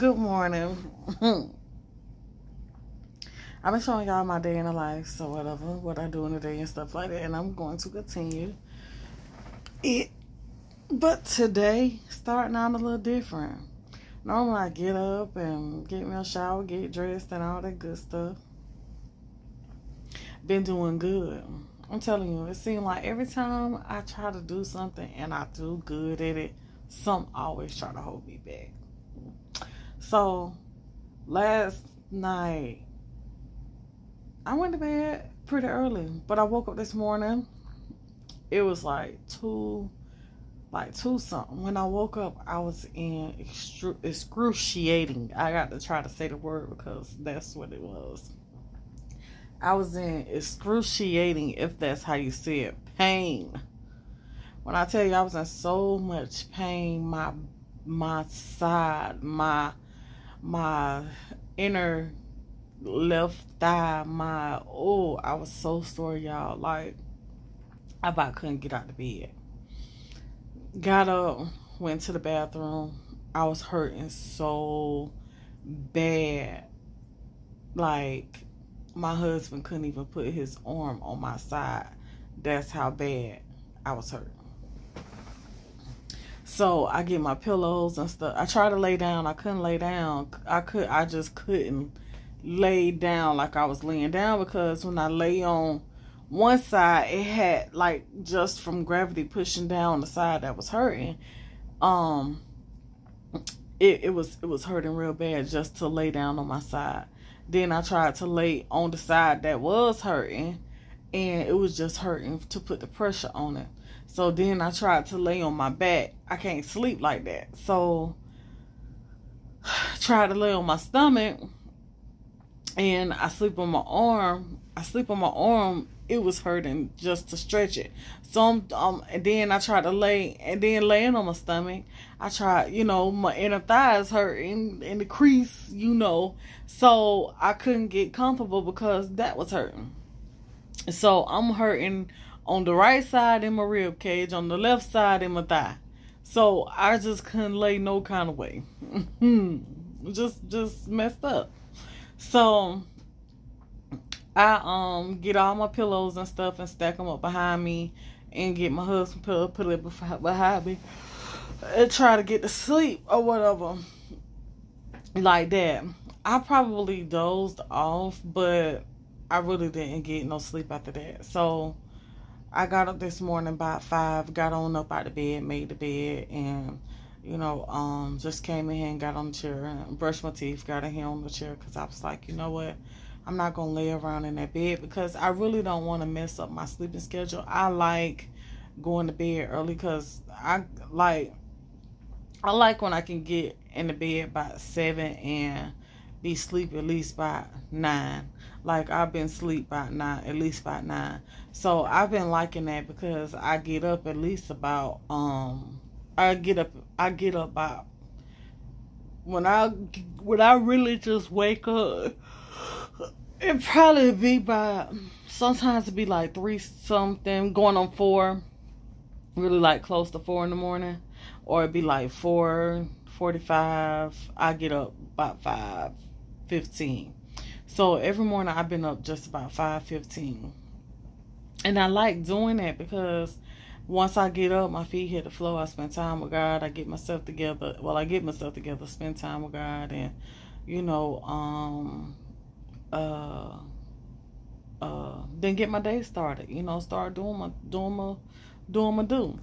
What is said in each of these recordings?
Good morning. I've been showing y'all my day in the life, so whatever, what I do in the day and stuff like that, and I'm going to continue it. But today, starting out a little different. Normally, I get up and get me a shower, get dressed, and all that good stuff. Been doing good. I'm telling you, it seems like every time I try to do something and I do good at it, some always try to hold me back. So, last night, I went to bed pretty early, but I woke up this morning. It was like two something. When I woke up, I was in excruciating. I got to try to say the word because that's what it was. I was in excruciating, if that's how you say it, pain. When I tell you I was in so much pain, my side, my inner left thigh, I was so sore, y'all. Like, I about couldn't get out of bed. Got up, went to the bathroom. I was hurting so bad. Like, my husband couldn't even put his arm on my side. That's how bad I was hurt. So I get my pillows and stuff. I try to lay down. I couldn't lay down. I just couldn't lay down like I was laying down, because when I lay on one side, it had, like, just from gravity pushing down the side that was hurting, it was hurting real bad just to lay down on my side. Then I tried to lay on the side that was hurting, and it was just hurting to put the pressure on it. So then I tried to lay on my back. I can't sleep like that. So I tried to lay on my stomach, and I sleep on my arm. It was hurting just to stretch it. So and then I tried to lay, and then laying on my stomach, I tried, you know, my inner thighs hurting in the crease, you know. So I couldn't get comfortable because that was hurting. So I'm hurting on the right side in my rib cage, on the left side in my thigh. So I just couldn't lay no kind of way. just messed up. So I get all my pillows and stuff and stack them up behind me, and get my husband pillow, put it behind me, and try to get to sleep or whatever like that. I probably dozed off, but I really didn't get no sleep after that. So I got up this morning by 5, got on up out of bed, made the bed, and, you know, just came in here and got on the chair and brushed my teeth, got in here on the chair, because I was like, you know what? I'm not going to lay around in that bed because I really don't want to mess up my sleeping schedule. I like going to bed early because I like when I can get in the bed by 7 and be sleep at least by 9. Like, I've been sleep by 9, at least by 9. So I've been liking that because I get up at least about, I get up by, when I really just wake up, it probably be by, sometimes it'd be like 3 something, going on 4, really like close to 4 in the morning, or it'd be like 4:45. I get up about 5:15. So every morning I've been up just about 5:15, and I like doing that because once I get up, my feet hit the floor. I spend time with God. I get myself together. Well, I get myself together, spend time with God, and, you know, then get my day started, you know, start doing my do,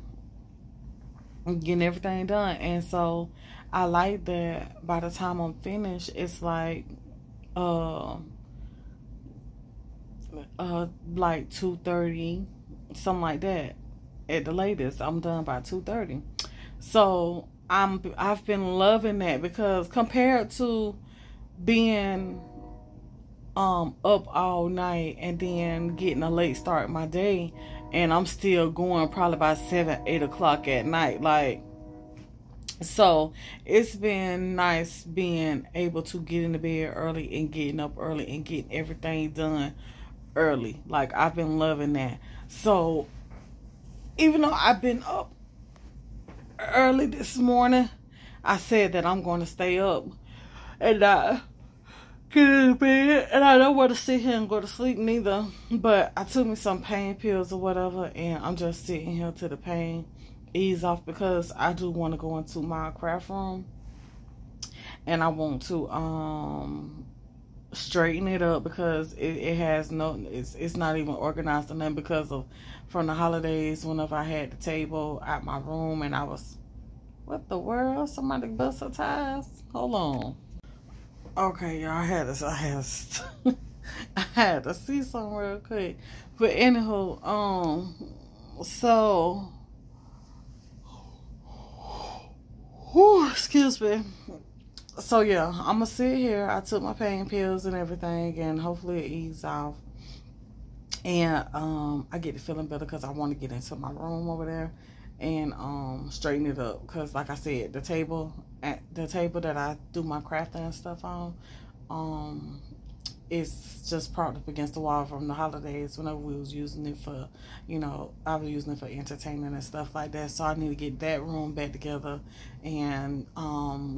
getting everything done. And so I like that by the time I'm finished, it's like 2:30, something like that. At the latest, I'm done by 2:30. So I've been loving that because compared to being up all night and then getting a late start my day, and I'm still going probably by 7, 8 o'clock at night. Like, so it's been nice being able to get into bed early and getting up early and getting everything done early. Like, I've been loving that. So even though I've been up early this morning, I said that I'm going to stay up and I get in bed, and I don't want to sit here and go to sleep neither, but I took me some pain pills or whatever, and I'm just sitting here till the pain ease off, because I do want to go into my craft room, and I want to straighten it up, because it has no, it's not even organized or nothing, because of from the holidays, whenever I had the table at my room, and I was, what the world, somebody bust her ties, hold on. Okay, y'all, I had to see something real quick, but anywho, so, whew, excuse me. So yeah, I'ma sit here. I took my pain pills and everything, and hopefully it eases off. And I get to feeling better, because I want to get into my room over there and straighten it up. Because like I said, the table that I do my crafting and stuff on, it's just propped up against the wall from the holidays. Whenever we was using it for, you know, I was using it for entertainment and stuff like that. So I need to get that room back together and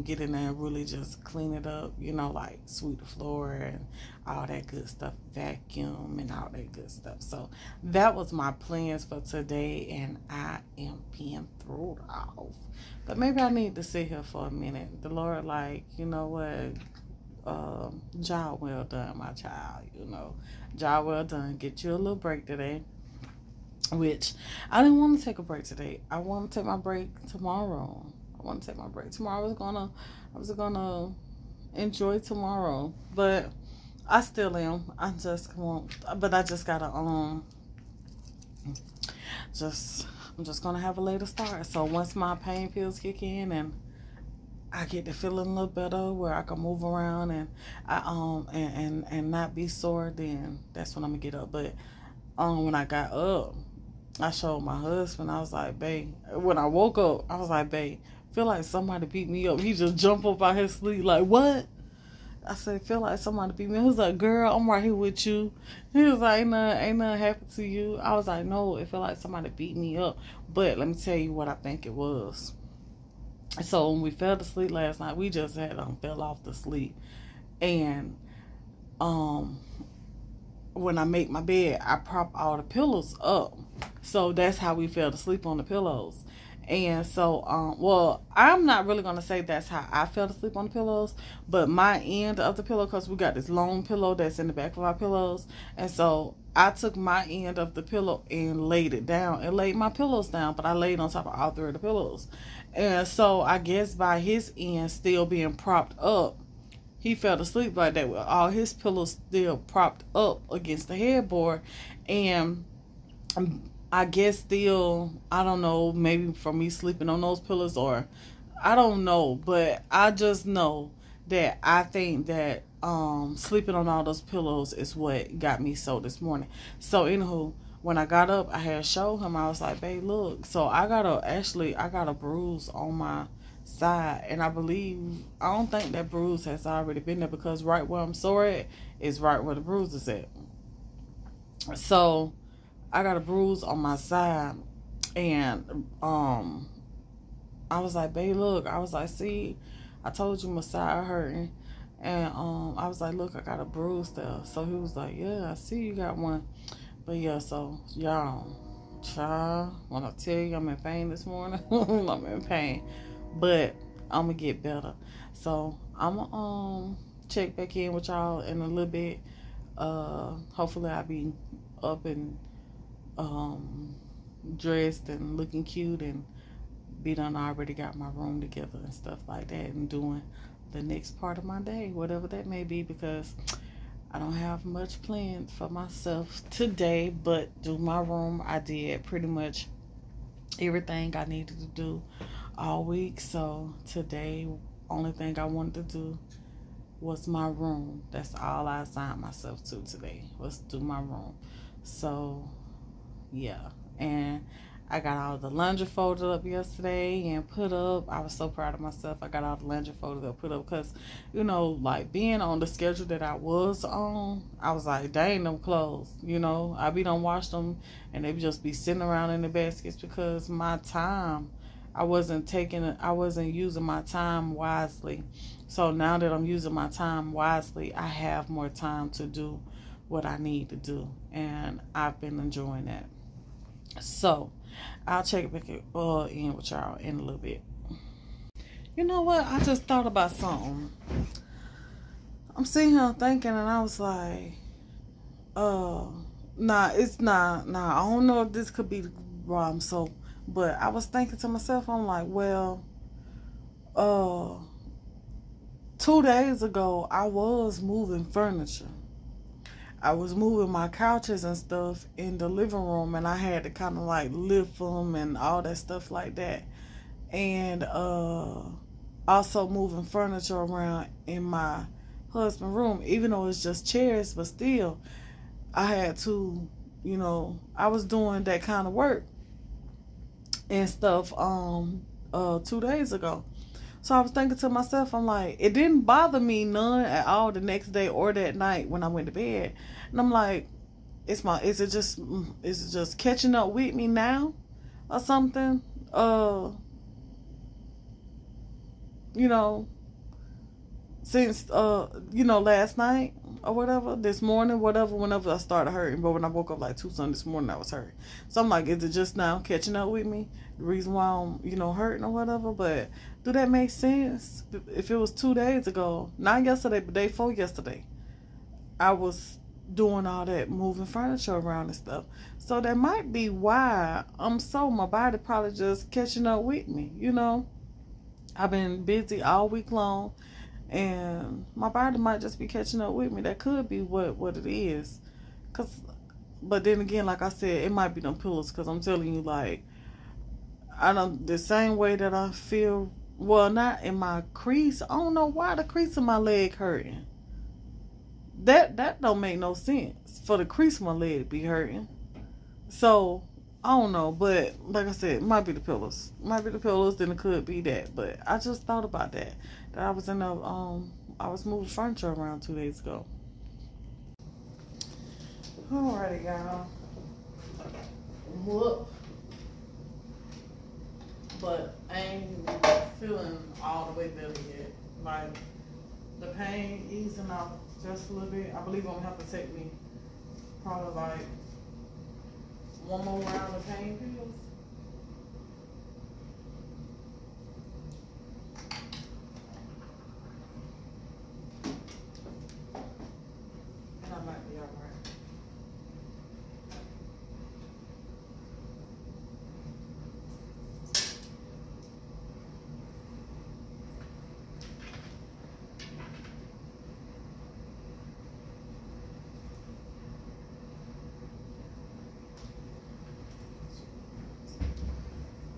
get in there and really just clean it up, you know, like sweep the floor and all that good stuff, vacuum and all that good stuff. So that was my plans for today, and I am being thrown off. But maybe I need to sit here for a minute. The Lord, like, you know what? Job well done, my child, you know, job well done, get you a little break today, which I didn't want to take a break today. I want to take my break tomorrow. I was gonna enjoy tomorrow, but I still am. I'm just gonna have a later start. So once my pain pills kick in and I get to feeling a little better, where I can move around and I and not be sore, then that's when I'm gonna get up. But when I got up, I showed my husband. I was like, babe, when I woke up, I was like, babe, feel like somebody beat me up. He just jumped up out his sleep like, what? I said, feel like somebody beat me up. He was like, girl, I'm right here with you. He was like, ain't nothing happened to you. I was like, no, it felt like somebody beat me up. But let me tell you what I think it was. So when we fell to sleep last night, we just had fell off to sleep, and when I make my bed, I prop all the pillows up, so that's how we fell to sleep, on the pillows. And so well, I'm not really gonna say that's how I fell to sleep on the pillows, but my end of the pillow, because we got this long pillow that's in the back of our pillows, and so I took my end of the pillow and laid it down and laid my pillows down, but I laid on top of all three of the pillows. And so I guess by his end still being propped up, he fell asleep like that with all his pillows still propped up against the headboard. And I guess still, I don't know, maybe from me sleeping on those pillows, or I don't know, but I just know that I think that sleeping on all those pillows is what got me so this morning. So anywho, when I got up, I had showed him. I was like, babe, look, so I got a bruise on my side, and I don't think that bruise has already been there, because right where I'm sore at is right where the bruise is at. So I got a bruise on my side, and I was like, babe, look, I was like, see, I told you my side hurting, and I was like, look, I got a bruise there. So he was like, yeah, I see you got one. But yeah, so y'all, child, when I tell you I'm in pain this morning, I'm in pain, but I'm gonna get better. So I'm gonna check back in with y'all in a little bit. Hopefully I'll be up and dressed and looking cute, and be done. I already got my room together and stuff like that, and doing the next part of my day, whatever that may be, because I don't have much planned for myself today, but do my room. I did pretty much everything I needed to do all week, so today only thing I wanted to do was my room. That's all I assigned myself to today, was do my room. So yeah, and I got all the laundry folded up yesterday and put up. I was so proud of myself. I got all the laundry folded up, put up, because, you know, like being on the schedule that I was on, I was like, dang, them clothes, you know, I be done wash them and they just be sitting around in the baskets, because my time I wasn't using my time wisely. So now that I'm using my time wisely, I have more time to do what I need to do. And I've been enjoying that. So I'll check back in with y'all in a little bit. You know what? I just thought about something. I'm sitting here thinking, and I was like, nah, I don't know if this could be the problem. So, but I was thinking to myself, I'm like, well, 2 days ago, I was moving furniture. I was moving my couches and stuff in the living room, and I had to kind of like lift them and all that stuff like that. And also moving furniture around in my husband's room, even though it's just chairs, but still, I had to, you know, I was doing that kind of work and stuff 2 days ago. So I was thinking to myself, I'm like, it didn't bother me none at all the next day or that night when I went to bed. And I'm like, is it just catching up with me now or something? You know, since you know, last night or whatever, this morning, whatever, whenever I started hurting. But when I woke up like 2 this morning, I was hurting. So I'm like, is it just now catching up with me? The reason why I'm, you know, hurting or whatever. But do that make sense? If it was 2 days ago, not yesterday, but day before yesterday, I was doing all that moving furniture around and stuff. So that might be why I'm so, my body probably just catching up with me, you know. I've been busy all week long, and my body might just be catching up with me. That could be what it is. But then again, like I said, it might be them pillows, because I'm telling you, like, I don't, the same way that I feel, well, not in my crease. I don't know why the crease of my leg hurting. That don't make no sense for the crease of my leg be hurting. So, I don't know, but like I said, it might be the pillows. Then it could be that. But I just thought about that. That I was in a, I was moving furniture around 2 days ago. Alrighty, y'all. Whoop. But I ain't feeling all the way better yet. Like, the pain easing out just a little bit. I believe I'm gonna have to take me probably like one more round of pain pills. And I might be all right.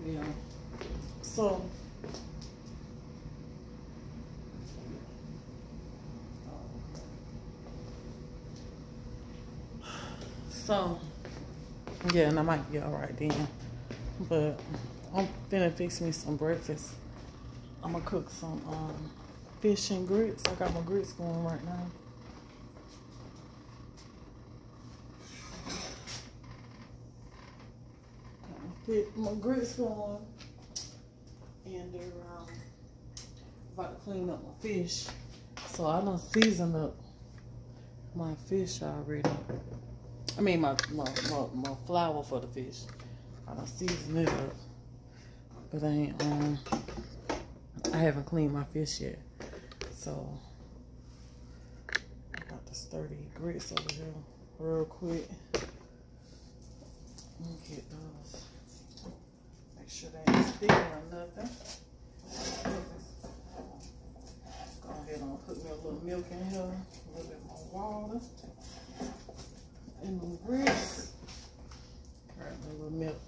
Yeah. So yeah, and I might be all right then. But I'm finna fix me some breakfast. I'm gonna cook some fish and grits. I got my grits going right now. Get my grits on, and they're about to clean up my fish. So I done seasoned up my fish already. I mean my flour for the fish. I done seasoned it up, but I haven't cleaned my fish yet. So I got the sturdy grits over here real quick. Let me get those. Make sure they ain't sticking or nothing. Go ahead and put me a little milk in here, a little bit more water, and the grits. Grab me a little milk.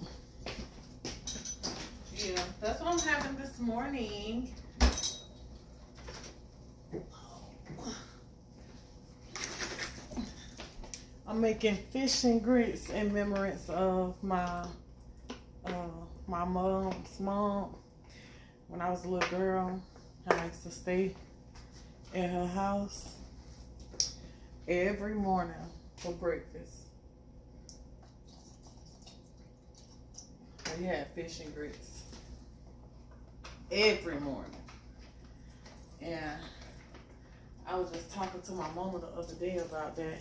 Yeah, that's what I'm having this morning. I'm making fish and grits in remembrance of my my mom's mom. When I was a little girl, I used to stay at her house every morning for breakfast. We had fish and grits. every morning. And I was just talking to my mama the other day about that.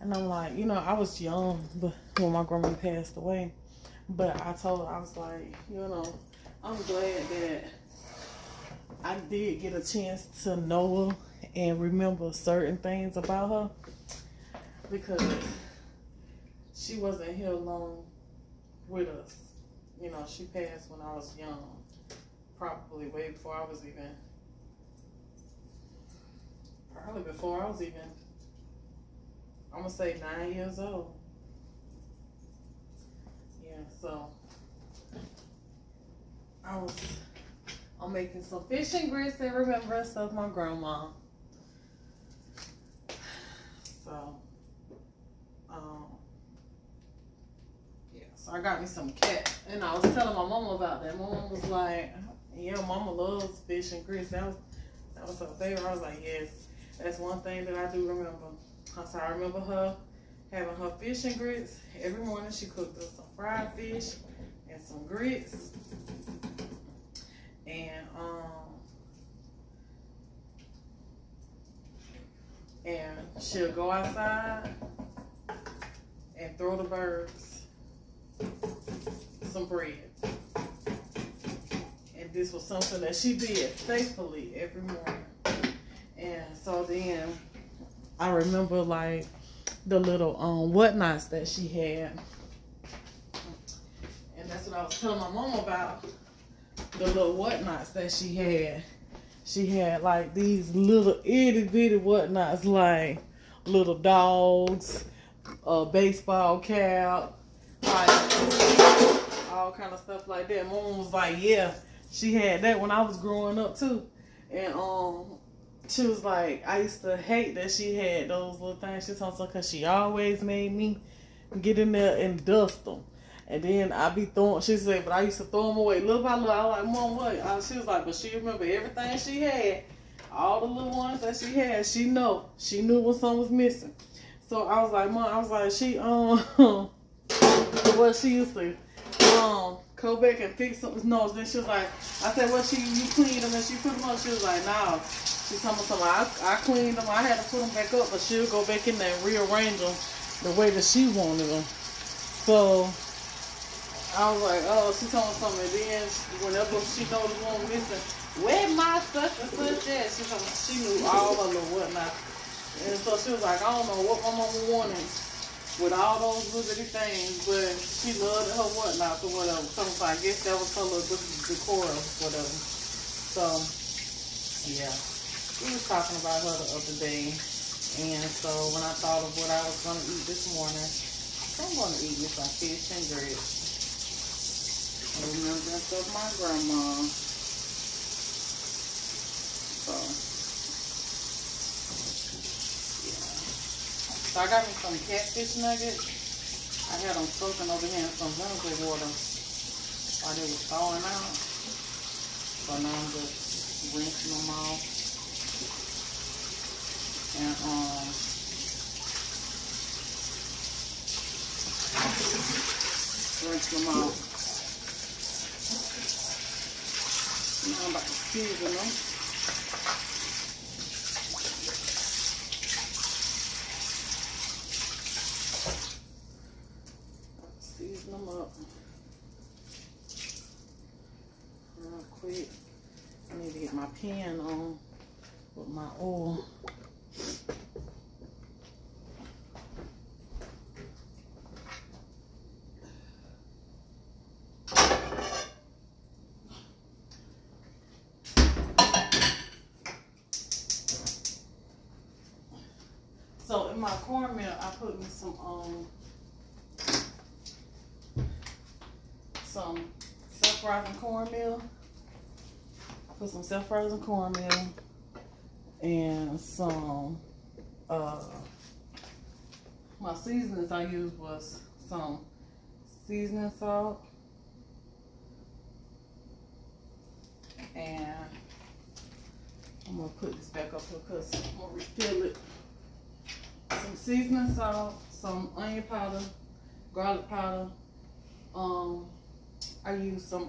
And I'm like, you know, I was young but when my grandma passed away. But I told her, I was like, you know, I'm glad that I did get a chance to know her and remember certain things about her, because she wasn't here long with us. You know, she passed when I was young, probably way before I was even, I'm gonna say 9 years old. Yeah, so I'm making some fish and grits in remembrance of my grandma. So, yeah, so I got me some cat, and I was telling my mama about that. My mama was like, yeah, mama loves fish and grits. That was her favorite. I was like, yes, that's one thing that I do remember. So I remember her having her fish and grits. Every morning she cooked us some fried fish and some grits. And she'll go outside and throw the birds some bread. And this was something that she did faithfully every morning. And so then I remember like the little whatnots that she had. And that's what I was telling my mom about, the little whatnots that she had. She had like these little itty bitty whatnots, like little dogs, a baseball cap, like all kind of stuff like that. Mom was like, yeah, she had that when I was growing up too. And she was like, I used to hate that she had those little things. She told me, because she always made me get in there and dust them. And then I be throwing, she said, but I used to throw them away little by little. I was like, Mom, what? She was like, but she remember everything she had. All the little ones that she had, she know. She knew when something was missing. So I was like, Mom, she, well, she used to, go back and fix something. No, then she was like, I said, well, you cleaned them and she put them up. She was like, nah. She told me something. I cleaned them. I had to put them back up, but she'll go back in there and rearrange them the way that she wanted them. So I was like, oh, she told me something. And then whenever she knows one missing, where my stuff and such at? She told me she knew all of them whatnot. And so she was like, I don't know what my mama wanted with all those little things, but she loved her whatnot or whatever. So I guess that was her little decor or whatever. So, yeah. We was talking about her the other day. And so when I thought of what I was going to eat this morning, I'm going to eat me some fish and grits. Remembrance of my grandma. So, yeah. So I got me some catfish nuggets. I had them soaking over here in some vinegar water while they were thawing out. So now I'm just rinsing them off. And, rinse them off. Now I'm about to season them. Season them up real quick. I need to get my pan on with my oil. So in my cornmeal, I put me some self-rising cornmeal. I put some self-rising cornmeal and some my seasonings I used was some seasoning salt and I'm gonna put this back up here because I'm gonna refill it. Some seasoning salt, some onion powder, garlic powder. I used some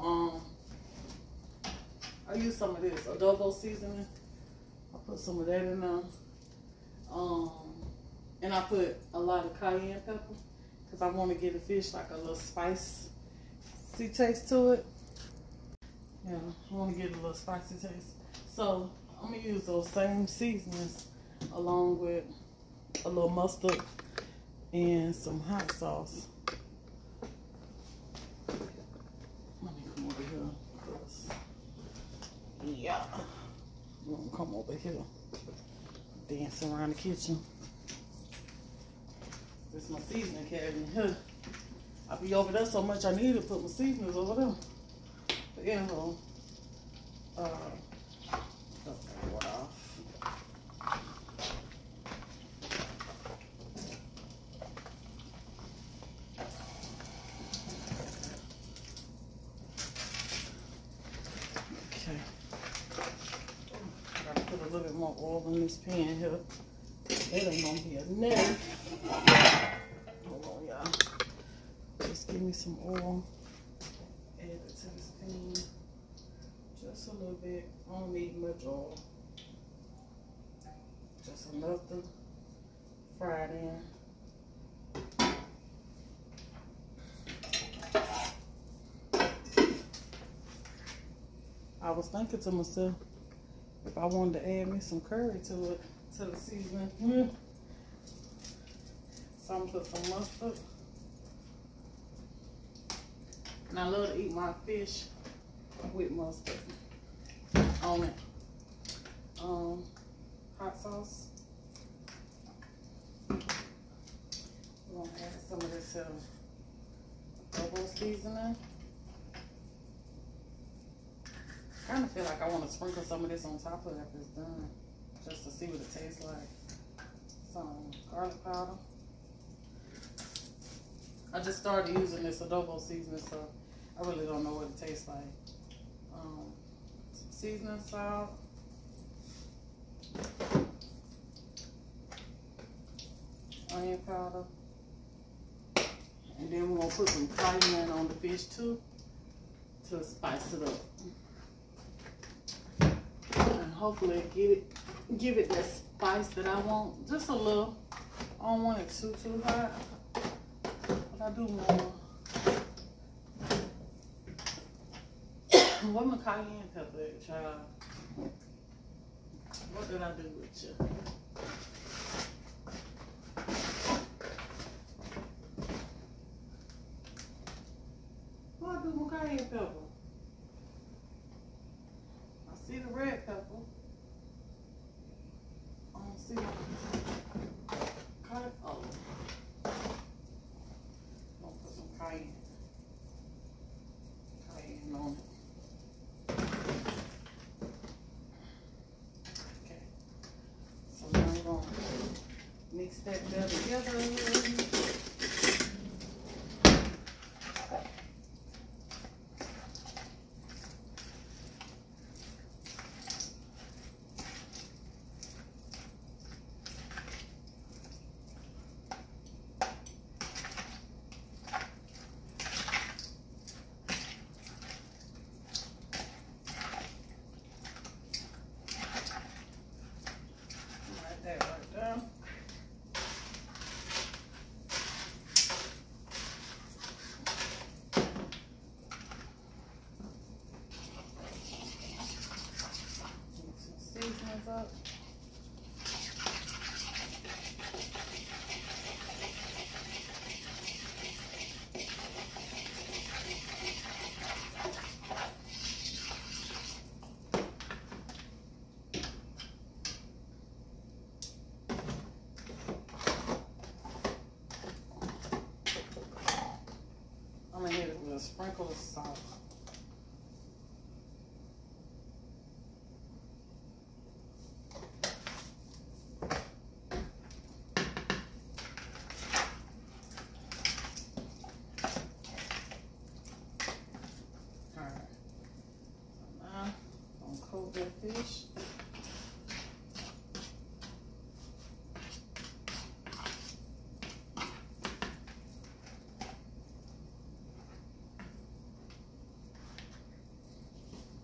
I use some of this adobo seasoning. I put some of that in there. And I put a lot of cayenne pepper because I want to give the fish like a little spicy taste to it. Yeah, I want to give it a little spicy taste. So I'm going to use those same seasonings along with a little mustard and some hot sauce. Let me come over here. Yeah, I'm going to come over here. Dance around the kitchen. This is my seasoning cabinet here. I be over there so much I need to put my seasonings over there. But anyhow, a little bit more oil in this pan here. It ain't gonna be enough. Hold on, y'all. Just give me some oil. Add it to this pan. Just a little bit. I don't need much oil. Just enough to fry it in. I was thinking to myself, if I wanted to add me some curry to it, to the seasoning. So I'm gonna put some mustard. And I love to eat my fish with mustard on it. Hot sauce. I'm gonna add some of this double seasoning. I kind of feel like I want to sprinkle some of this on top of it after it's done, just to see what it tastes like. Some garlic powder. I just started using this adobo seasoning, so I really don't know what it tastes like. Some seasoning salt. Onion powder. And then we're going to put some cayenne on the fish too, to spice it up. Hopefully give it that spice that I want. Just a little. I don't want it too hot. But I do want what my cayenne pepper is, child. What did I do with you? What I do with my cayenne pepper? See the red pepper. I don't see it. Cut it. Oh. I'm gonna put some cayenne on it. Okay. So now I'm gonna mix that there together. Up. I'm gonna hit it with a sprinkle of salt.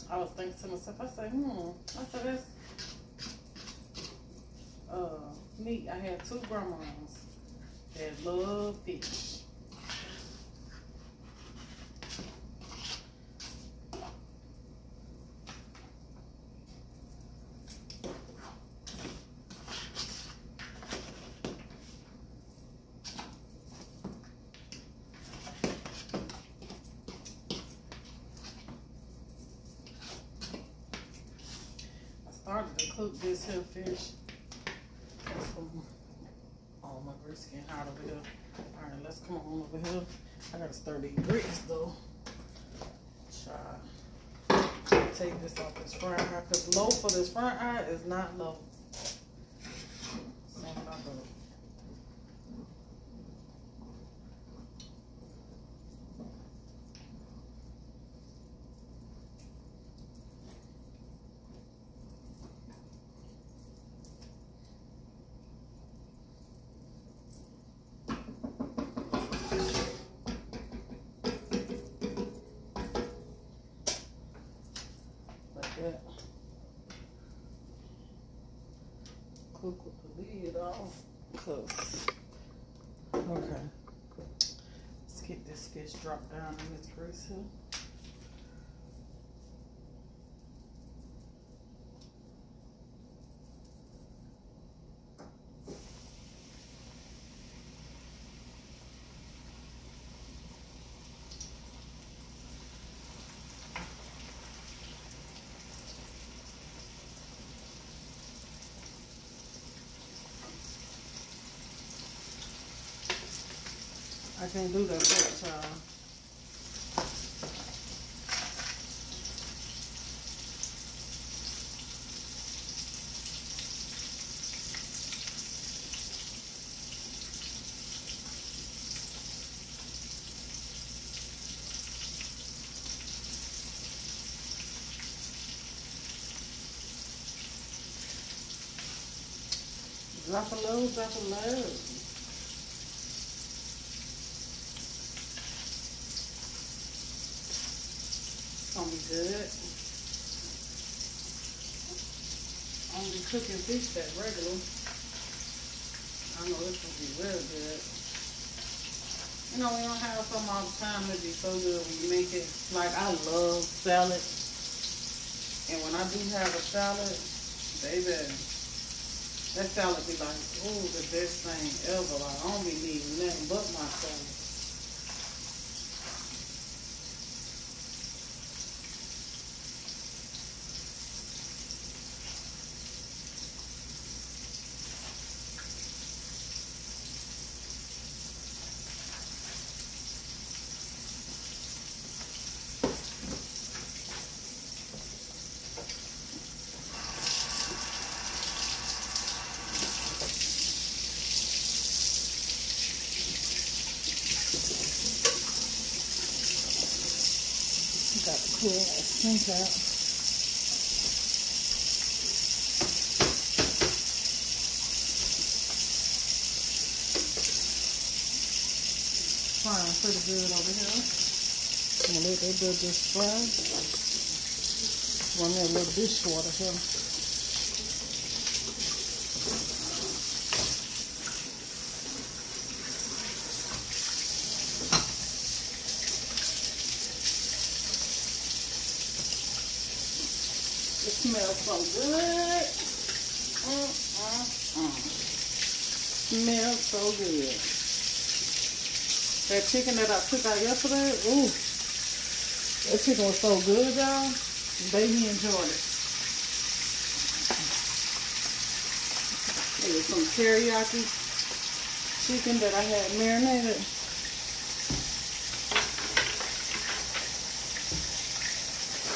I was thinking to myself, I said, I said, that's neat. I had two grandmas that love fish. Cook this here fish. Oh, my grits getting hot over here. All right, let's come on over here. I gotta stir these grits though. Try take this off this fryer because low for this fryer is not low. Cook with the lid off. Cook. Okay. Let's get this fish dropped down in this grease here. I can't do that much, y'all. Drop a load, drop a load. Good. Only cooking fish that regular. I know it's gonna be real good. You know, we don't have something all the time. It'd be so good when you make it. Like, I love salad. And when I do have a salad, baby, that salad be like, ooh, the best thing ever. Like, I don't be needing nothing but my salad. Cool, I think that. Frying pretty good over here. I'm gonna let that good just fry. Run that little dishwater here. It smells so good. Smells so good. That chicken that I took out yesterday, ooh, that chicken was so good, y'all. Baby enjoyed it. It was some teriyaki chicken that I had marinated.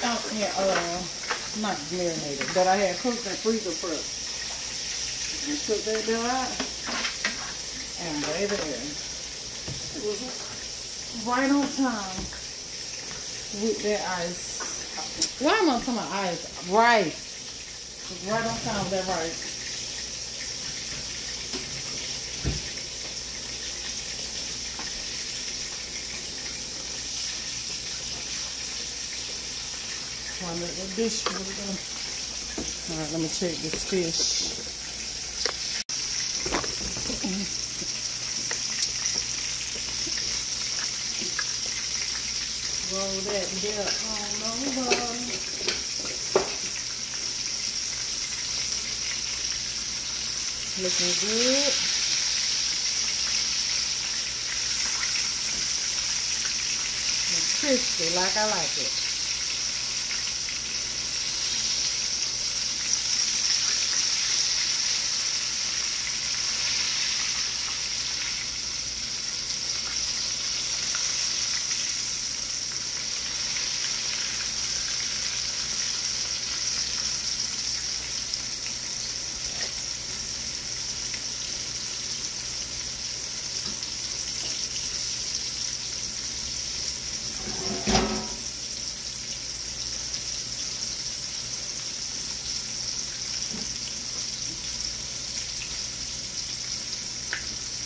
Oh, yeah, not marinated, but I had cooked and freezer prep. And took that bill out. And baby, it was right on time with that ice. Why am I talking about ice? Rice. It was right on time with that rice. One with the dish. Alright, let me check this fish. Roll that dirt on over. Looking good. It's crispy like I like it.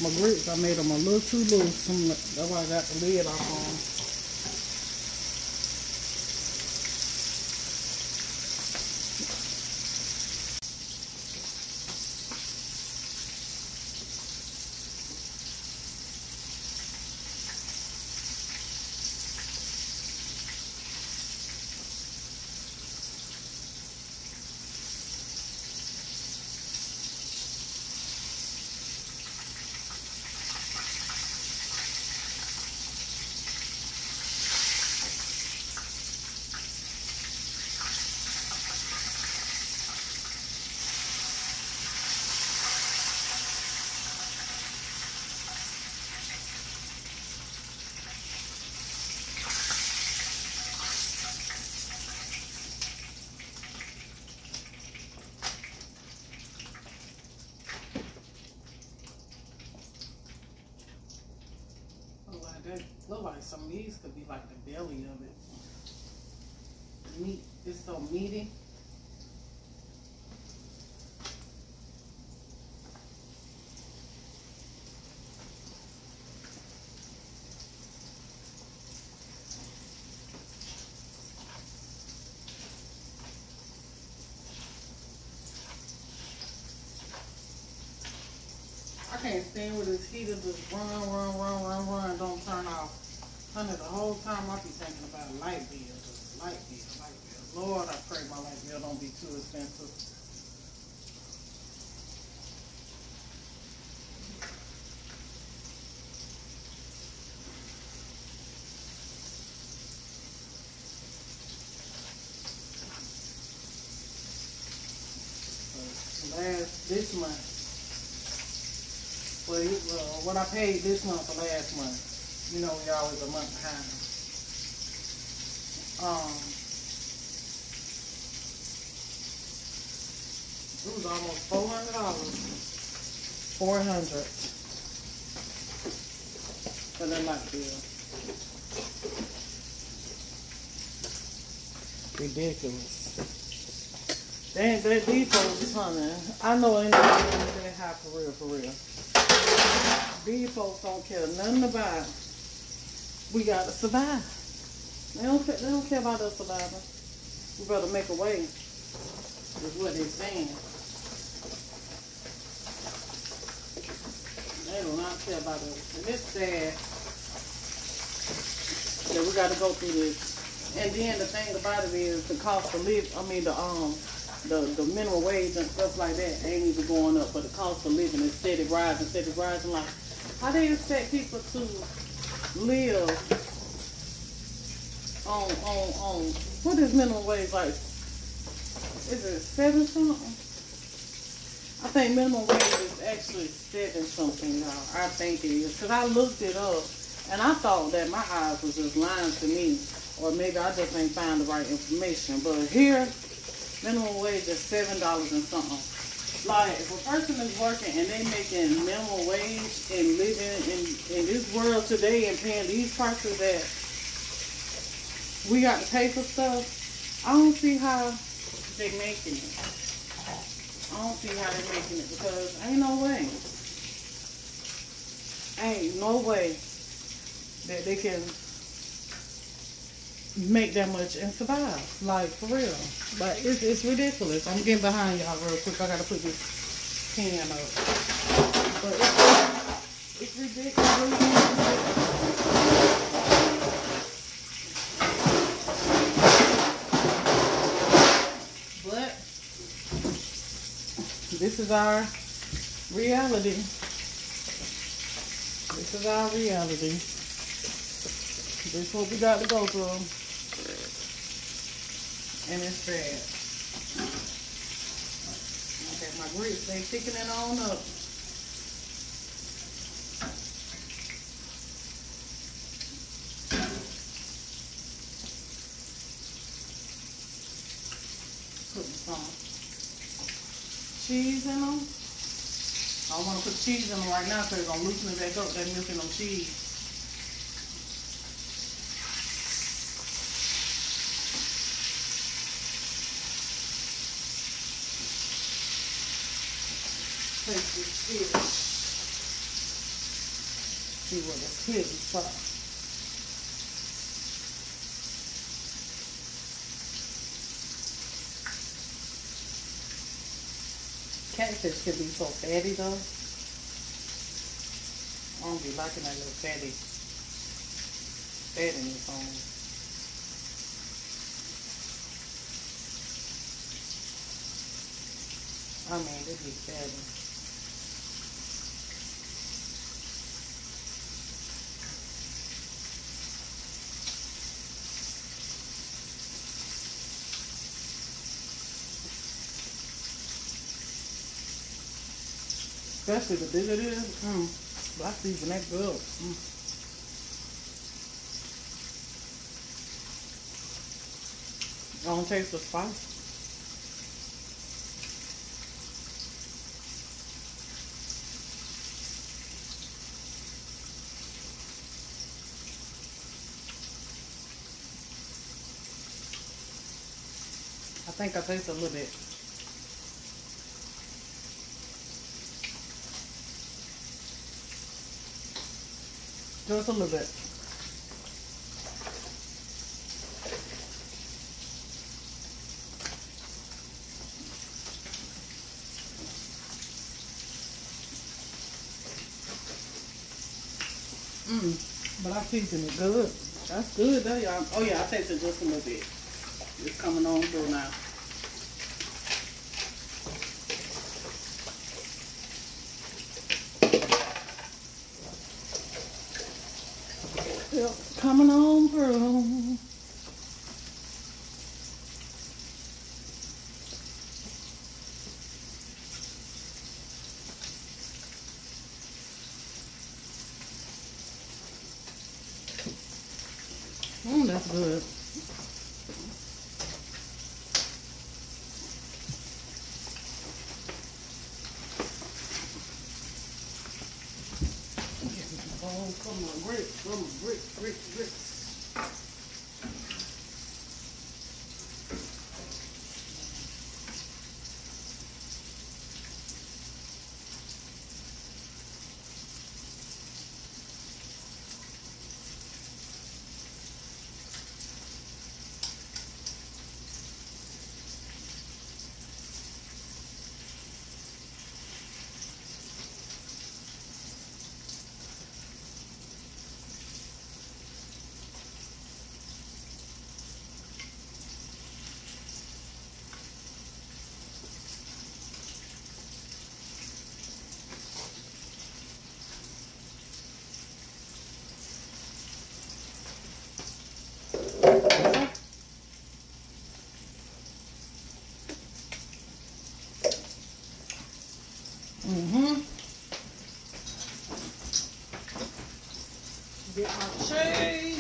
My grits, I made them a little too loose, that's why I got the lid off on them. Look like some of these could be like the belly of it. Meat is so meaty. I can't stand with this heater just run, don't turn off. Honey, the whole time I be thinking about light bill. Lord, I pray my light bill don't be too expensive. So, this month. Well, what I paid this month for last month, you know, we always a month behind. It was almost $400 for the light bill. Ridiculous. These folks, honey, I know ain't that high for real. These folks don't care nothing about it. We gotta survive. They don't care about us surviving. We better make a way. Is what they're saying. They do not care about us. And it's sad that we gotta go through this. And then the thing about it is the cost of living. I mean the minimum wage and stuff like that ain't even going up, but the cost of living is steady rising. Like, how do you expect people to live on what is minimum wage like? Is it 7 something? I think minimum wage is actually 7 something, y'all. I think it is, because I looked it up and I thought that my eyes was just lying to me, or maybe I just ain't find the right information. But here, minimum wage is $7 and something. Like, if a person is working and they making minimum wage and living in this world today and paying these prices that we got to pay for stuff, I don't see how they making it. Because ain't no way that they can make that much and survive, like, for real. But it's ridiculous. I'm getting behind y'all real quick. I gotta put this can up. But it's ridiculous. This is our reality. This is our reality. This is what we got to go through. And it's bad. Okay, my grits, they thickening on up. Cheese in them. I don't want to put cheese in them right now because it's going to loosen it back up, that milk and them cheese. Take this fish. See what it's hidden for. Catfish could be so fatty though. I don't be liking that little fattiness on it. I mean, this is fatty. Especially the bigger it is, black season, that's good. I don't taste the spice. I think I taste a little bit. Just a little bit. But I seasoned it good. That's good though, y'all. Oh yeah, I tasted just a little bit. It's coming on through now. Coming on through. That's good. Get my cheese.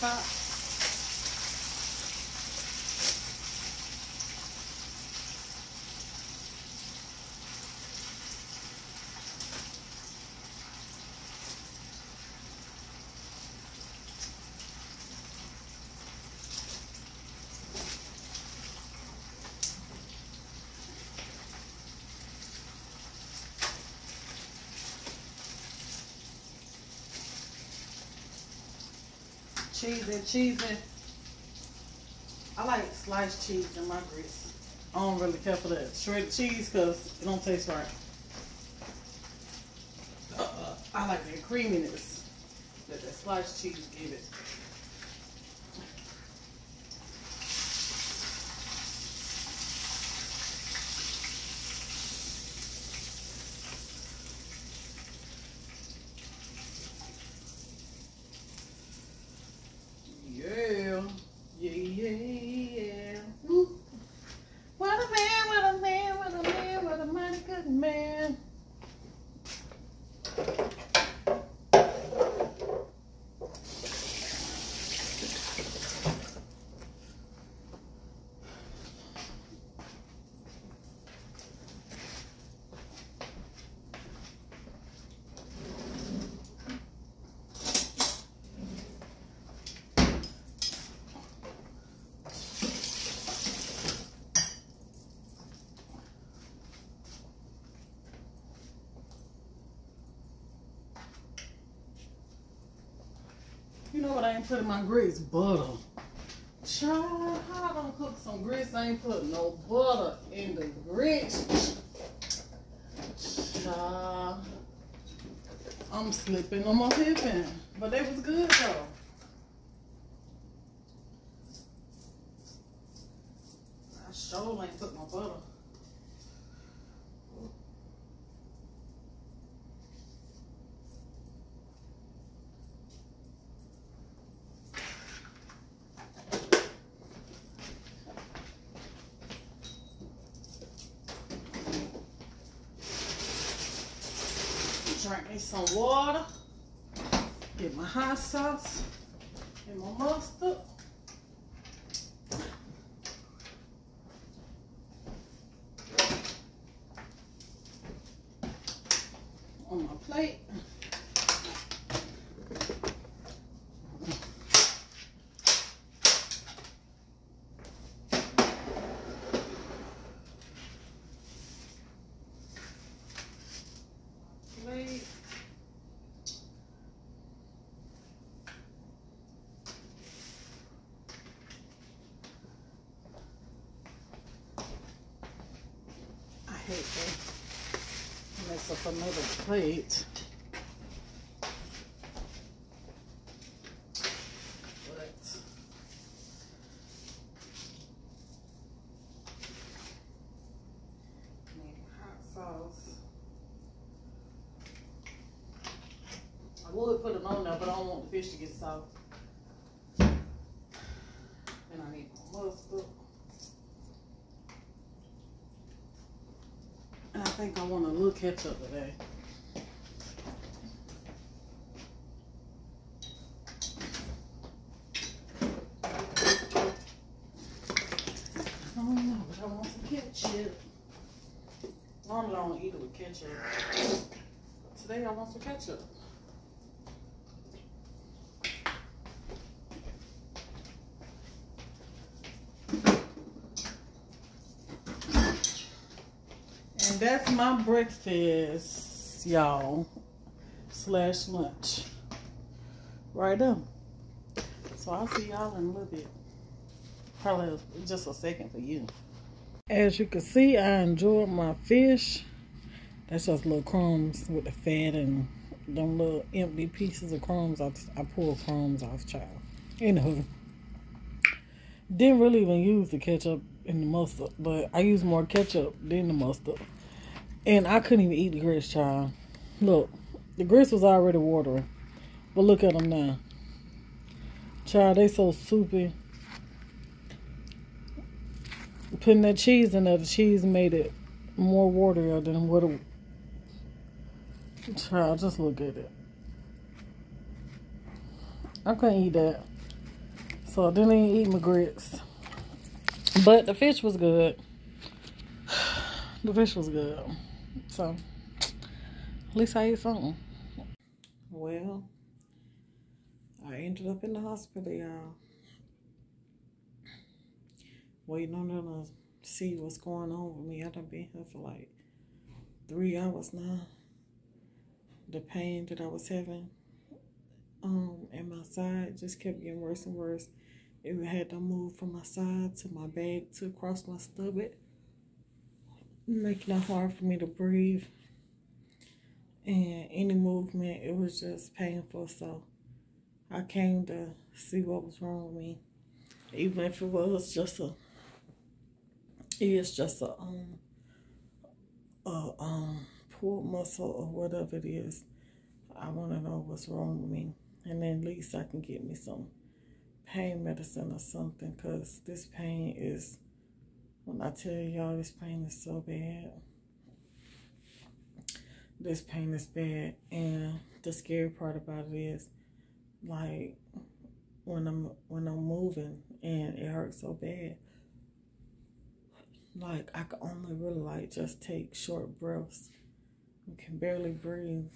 but cheesy. I like sliced cheese in my grits. I don't really care for that shredded cheese because it don't taste right. I like that creaminess that the sliced cheese gives it. You know what I ain't put in my grits? Butter. Child, how I don't cook some grits, I ain't put no butter in the grits. Child, I'm slipping on my pippin'. But they was good though. I sure ain't put my butter. Drink me some water, get my hot sauce and my mustard. On my plate. Mess up another plate. Need hot sauce. I would put them on there, but I don't want the fish to get soft. Then I need my mustard. I think I want a little ketchup today. I don't know, but I want some ketchup. Normally I don't eat it with ketchup. But today I want some ketchup. That's my breakfast, y'all, / lunch. Right up. So I'll see y'all in a little bit. Probably just a second for you. As you can see, I enjoyed my fish. That's just little crumbs with the fat and them little empty pieces of crumbs. I pull crumbs off, child. Anywho. Didn't really even use the ketchup and the mustard, but I used more ketchup than the mustard. And I couldn't even eat the grits, child. Look, the grits was already watering. But look at them now. Child, they so soupy. Putting that cheese in there, the cheese made it more waterier than what it... Child, just look at it. I couldn't eat that. So I didn't even eat my grits. But the fish was good. The fish was good. So at least I ate something. Well, I ended up in the hospital, y'all. Waiting on them to see what's going on with me. I done been here for like 3 hours now. The pain that I was having in my side just kept getting worse and worse. It had to move from my side to my back to across my stomach, making it hard for me to breathe. And any movement, it was just painful. So I came to see what was wrong with me. Even if it was just a pulled muscle or whatever it is, I want to know what's wrong with me. And then at least I can get me some pain medicine or something, because this pain is, when I tell y'all, this pain is so bad. This pain is bad. And the scary part about it is, like, when I'm moving and it hurts so bad, like, I can only really, like, just take short breaths. I can barely breathe.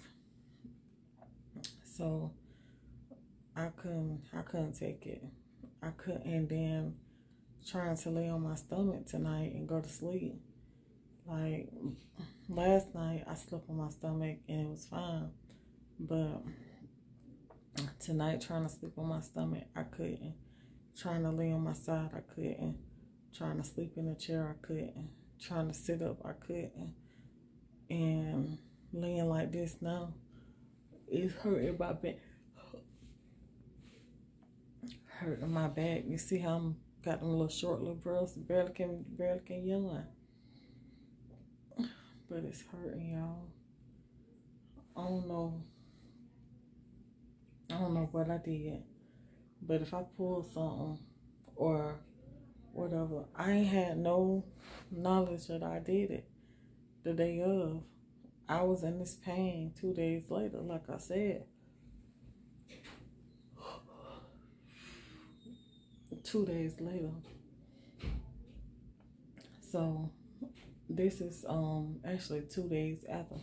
So I couldn't take it. I couldn't. And then trying to lay on my stomach tonight and go to sleep. Like, last night I slept on my stomach and it was fine. But tonight trying to sleep on my stomach, I couldn't. Trying to lay on my side, I couldn't. Trying to sleep in a chair, I couldn't. Trying to sit up, I couldn't. And laying like this now, it's hurting my back. Hurting my back. You see how I'm got them little short little breaths, barely can yawn. But it's hurting, y'all. I don't know. I don't know what I did. But if I pull something or whatever, I ain't had no knowledge that I did it the day of. I was in this pain 2 days later, like I said. 2 days later. So this is actually 2 days after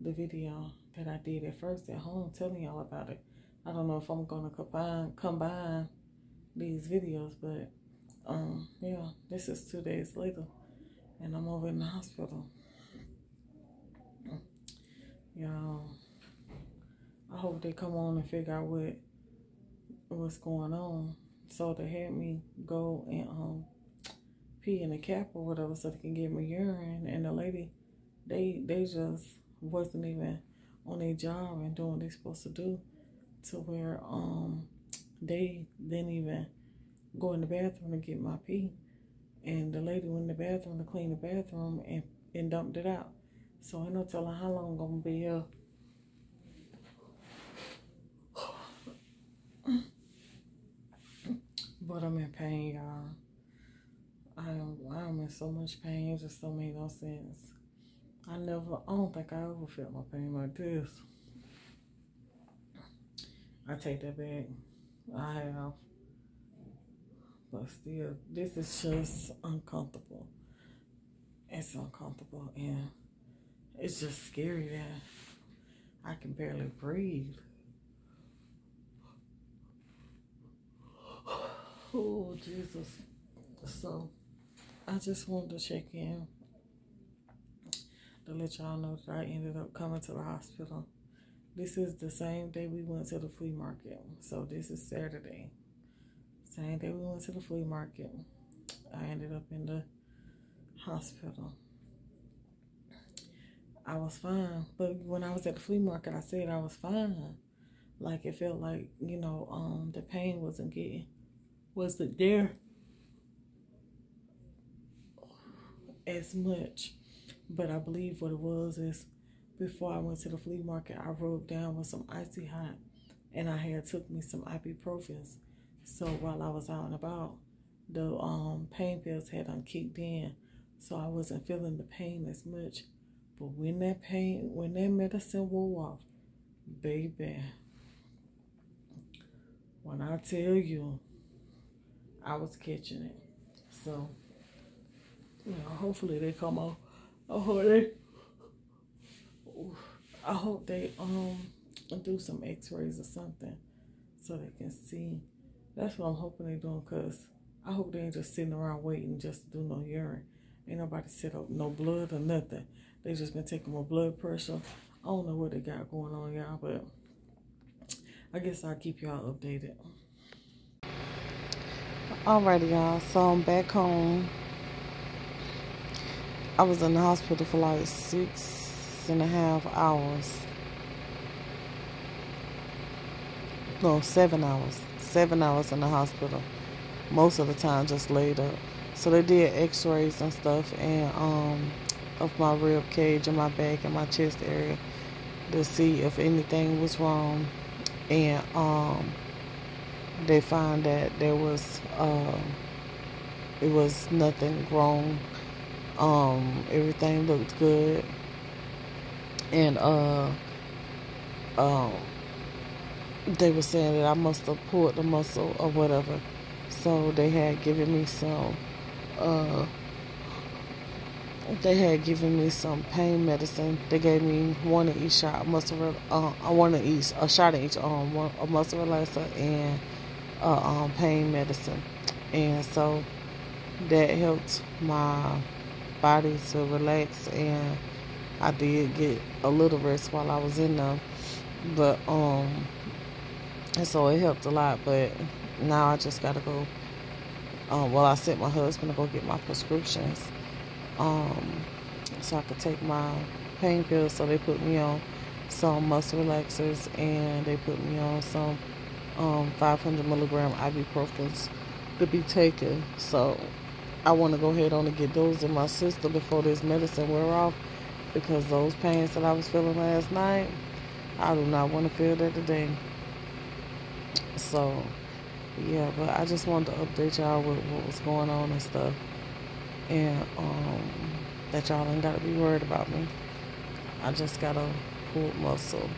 the video that I did at first at home telling y'all about it. I don't know if I'm gonna combine these videos, but yeah, this is 2 days later and I'm over in the hospital. Y'all, I hope they come on and figure out what's going on. So they had me go and pee in a cap or whatever so they can get me urine. And the lady, they just wasn't even on their job and doing what they supposed to do, to where they didn't even go in the bathroom to get my pee. And the lady went in the bathroom to clean the bathroom and dumped it out. So I don't tell her how long I'm gonna be here. But I'm in pain, y'all. I'm in so much pain. It just don't make no sense. I don't think I ever felt my pain like this. I take that back. I have. But still, this is just uncomfortable. It's uncomfortable, and it's just scary that I can barely breathe. Oh, Jesus. So I just wanted to check in to let y'all know that I ended up coming to the hospital. This is the same day we went to the flea market. So this is Saturday. Same day we went to the flea market, I ended up in the hospital. I was fine, but when I was at the flea market, I said I was fine. Like, it felt like, you know, the pain wasn't there as much. But I believe what it was is, before I went to the flea market, I rubbed down with some Icy Hot, and I had took me some ibuprofen. So while I was out and about, the pain pills had kicked in, so I wasn't feeling the pain as much. But when that medicine wore off, baby, when I tell you, I was catching it. So, you know, hopefully they come on. I hope they do some x-rays or something so they can see. That's what I'm hoping they're doing, because I hope they ain't just sitting around waiting just to do no urine. Ain't nobody set up no blood or nothing. They just been taking my blood pressure. I don't know what they got going on, y'all, but I guess I'll keep y'all updated. Alrighty, y'all. So I'm back home. I was in the hospital for like 6.5 hours. No, 7 hours. 7 hours in the hospital. Most of the time just laid up. So they did x-rays and stuff, and of my rib cage and my back and my chest area to see if anything was wrong. And they found that there was it was nothing wrong. Everything looked good, and they were saying that I must have pulled the muscle or whatever. So they had given me some pain medicine. They gave me one of each shot, a shot in each arm, a muscle relaxer and pain medicine. And so that helped my body to relax, and I did get a little rest while I was in there. But and so it helped a lot. But now I just gotta go. Well, I sent my husband to go get my prescriptions, so I could take my pain pills. So they put me on some muscle relaxers, and they put me on some 500 milligram ibuprofen to be taken. So I want to go ahead on and get those in my system before this medicine wear off, because those pains that I was feeling last night, I do not want to feel that today. So yeah, but I just wanted to update y'all with what was going on and stuff, and that y'all ain't gotta be worried about me. I just got a pulled muscle.